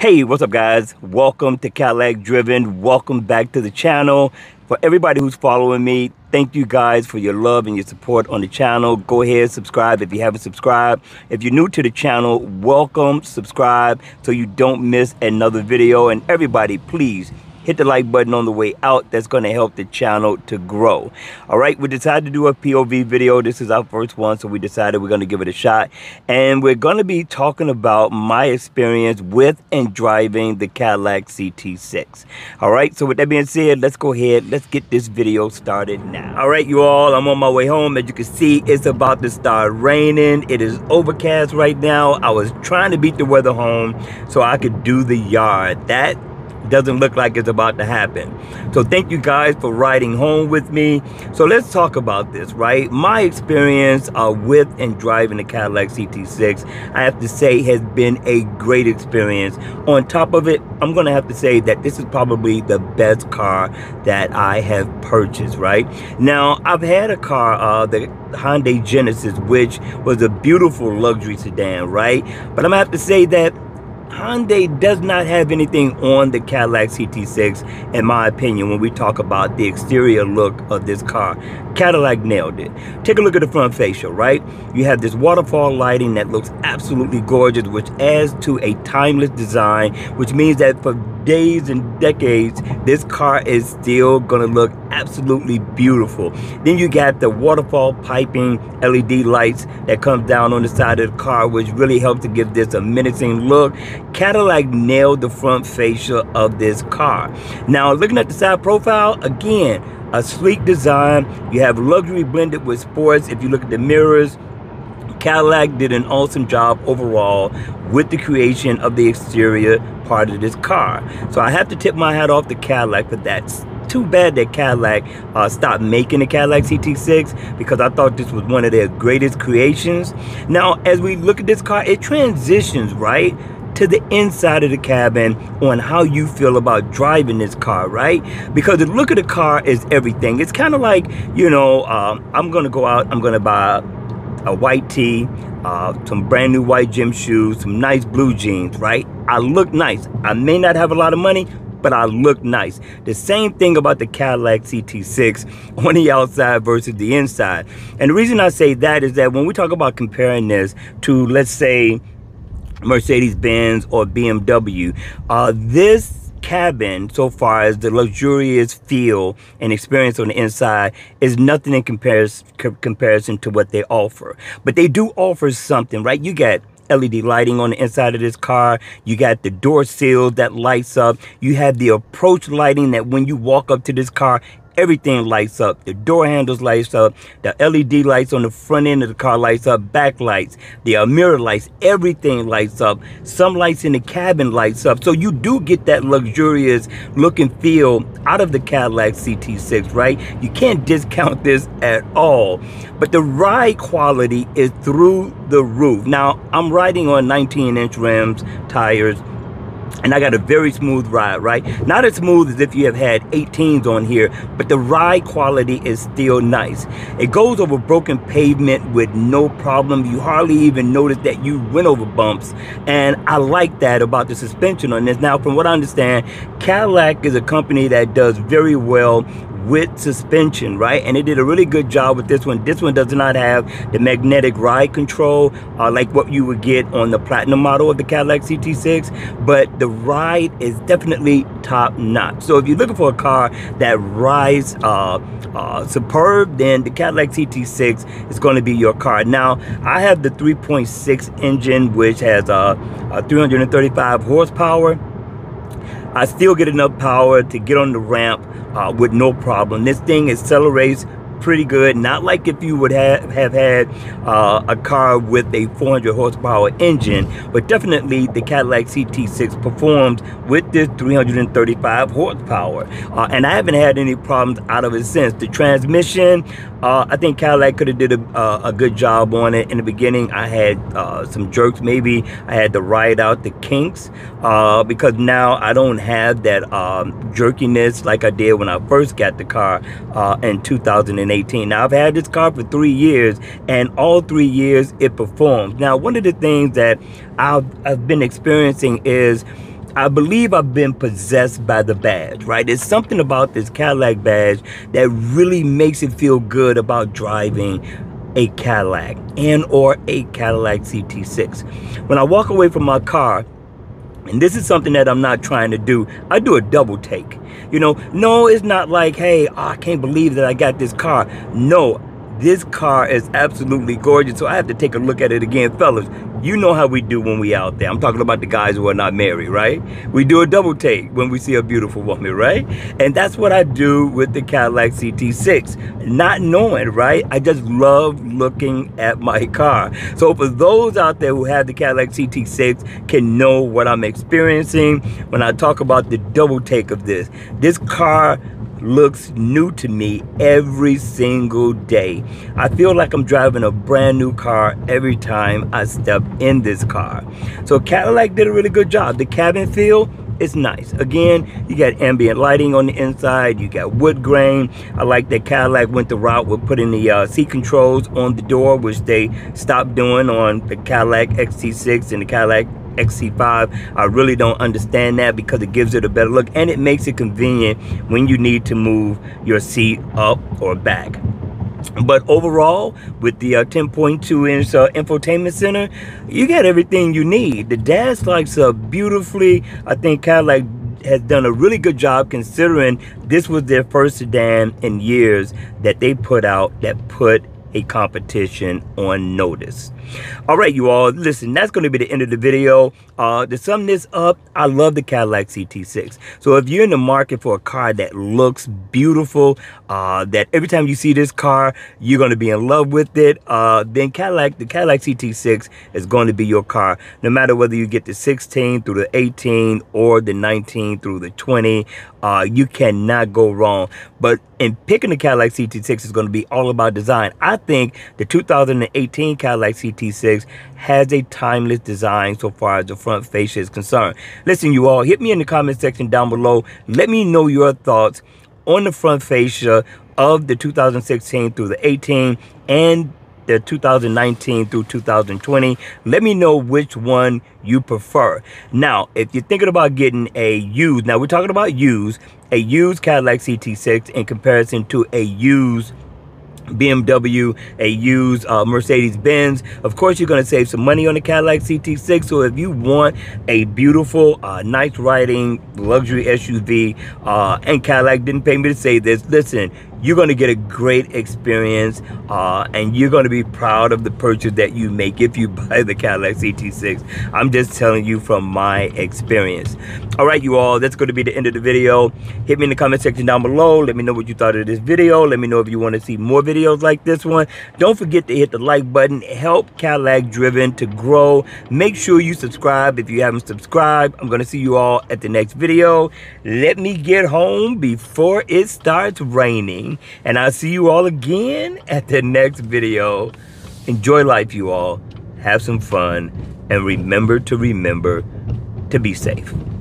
Hey, what's up guys? Welcome to Cadillac Driven. Welcome back to the channel. For everybody who's following me, thank you guys for your love and your support on the channel. Go ahead, subscribe if you haven't subscribed. If you're new to the channel, welcome, subscribe so you don't miss another video. And everybody, please hit the like button on the way out. That's going to help the channel to grow. All right, we decided to do a POV video. This is our first one, so we decided we're going to give it a shot. And we're going to be talking about my experience with and driving the Cadillac CT6. All right, so with that being said, let's go ahead. Let's get this video started now. All right, you all, I'm on my way home. As you can see, it's about to start raining. It is overcast right now. I was trying to beat the weather home so I could do the yard. That doesn't look like it's about to happen. So thank you guys for riding home with me. So let's talk about this, right? My experience with and driving the Cadillac CT6, I have to say, has been a great experience. On top of it, I'm gonna have to say that this is probably the best car that I have purchased, right? Now, I've had a car, the Hyundai Genesis, which was a beautiful luxury sedan, right? But I'm gonna have to say that Hyundai does not have anything on the Cadillac CT6, in my opinion, when we talk about the exterior look of this car. Cadillac nailed it. Take a look at the front fascia, right? You have this waterfall lighting that looks absolutely gorgeous, which adds to a timeless design, which means that for days and decades, this car is still gonna look absolutely beautiful. Then you got the waterfall piping LED lights that comes down on the side of the car, which really helps to give this a menacing look. Cadillac nailed the front fascia of this car. Now, looking at the side profile, again, a sleek design. You have luxury blended with sports. If you look at the mirrors, Cadillac did an awesome job overall with the creation of the exterior part of this car. So I have to tip my hat off to Cadillac for that. Too bad that Cadillac stopped making the Cadillac CT6, because I thought this was one of their greatest creations. Now, as we look at this car, it transitions, right, to the inside of the cabin on how you feel about driving this car, right? Because the look of the car is everything. It's kind of like, you know, I'm gonna go out, I'm gonna buy a white tee, some brand new white gym shoes, some nice blue jeans, right? I look nice. I may not have a lot of money, but I look nice. The same thing about the Cadillac CT6 on the outside versus the inside. And the reason I say that is that when we talk about comparing this to, let's say, Mercedes-Benz or BMW, this cabin, so far as the luxurious feel and experience on the inside, is nothing in comparison to what they offer. But they do offer something, right? You got LED lighting on the inside of this car. You got the door seal that lights up. You have the approach lighting that when you walk up to this car, everything lights up. The door handles lights up. The LED lights on the front end of the car lights up. Backlights, the mirror lights, everything lights up. Some lights in the cabin lights up. So you do get that luxurious look and feel out of the Cadillac CT6, right? You can't discount this at all. But the ride quality is through the roof. Now, I'm riding on 19-inch rims, tires, and I got a very smooth ride, right? Not as smooth as if you have had 18s on here, but the ride quality is still nice. It goes over broken pavement with no problem. You hardly even notice that you went over bumps, and I like that about the suspension on this. Now, from what I understand, Cadillac is a company that does very well with suspension, right? And it did a really good job with this one. This one does not have the magnetic ride control like what you would get on the Platinum model of the Cadillac CT6, but the ride is definitely top notch. So if you're looking for a car that rides superb, then the Cadillac CT6 is going to be your car. Now, I have the 3.6 engine, which has 335 horsepower. I still get enough power to get on the ramp with no problem. This thing accelerates pretty good, not like if you would have had a car with a 400 horsepower engine, but definitely the Cadillac CT6 performs with this 335 horsepower, and I haven't had any problems out of it since. The transmission, I think Cadillac could have did a good job on it. In the beginning, I had some jerks. Maybe I had to ride out the kinks because now I don't have that jerkiness like I did when I first got the car in 2018. Now, I've had this car for 3 years, and all 3 years it performs. Now, one of the things that I've been experiencing is I believe I've been possessed by the badge, right? There's something about this Cadillac badge that really makes it feel good about driving a Cadillac and or a Cadillac CT6. When I walk away from my car, and this is something that I'm not trying to do, I do a double take. You know, no, it's not like, hey, I can't believe that I got this car. No, this car is absolutely gorgeous, so I have to take a look at it again. Fellas, you know how we do when we out there. I'm talking about the guys who are not married, right? We do a double take when we see a beautiful woman, right? And that's what I do with the Cadillac CT6. Not knowing, right? I just love looking at my car. So for those out there who have the Cadillac CT6 can know what I'm experiencing when I talk about the double take of this. This car looks new to me every single day. I feel like I'm driving a brand new car every time I step in this car. So Cadillac did a really good job. The cabin feel is nice. Again, you got ambient lighting on the inside, you got wood grain. I like that Cadillac went the route with putting the seat controls on the door, which they stopped doing on the Cadillac XT6 and the Cadillac XC5. I really don't understand that because it gives it a better look and it makes it convenient when you need to move your seat up or back. But overall, with the 10.2-inch infotainment center, you got everything you need. The dash lights are beautifully, I think Cadillac has done a really good job considering this was their first sedan in years that they put out that put a competition on notice. All right, you all, listen, that's going to be the end of the video. To sum this up, I love the Cadillac CT6. So if you're in the market for a car that looks beautiful, that every time you see this car, you're going to be in love with it, then the Cadillac CT6 is going to be your car. No matter whether you get the 16 through the 18 or the 19 through the 20, you cannot go wrong. But in picking the Cadillac CT6 is going to be all about design. I think the 2018 Cadillac CT6 has a timeless design so far as the front fascia is concerned. Listen, you all, hit me in the comment section down below. Let me know your thoughts on the front fascia of the 2016 through the 18 and the 2019 through 2020. Let me know which one you prefer. Now, if you're thinking about getting a used, now we're talking about used, a used Cadillac CT6 in comparison to a used BMW, a used Mercedes-Benz. Of course, you're going to save some money on the Cadillac CT6. So if you want a beautiful, nice riding, luxury SUV, and Cadillac didn't pay me to say this, listen, you're going to get a great experience, and you're going to be proud of the purchase that you make if you buy the Cadillac CT6. I'm just telling you from my experience. All right, you all, that's going to be the end of the video. Hit me in the comment section down below. Let me know what you thought of this video. Let me know if you want to see more videos like this one. Don't forget to hit the like button. Help Cadillac Driven to grow. Make sure you subscribe if you haven't subscribed. I'm going to see you all at the next video. Let me get home before it starts raining. And I'll see you all again at the next video. Enjoy life, you all. Have some fun. And remember to be safe.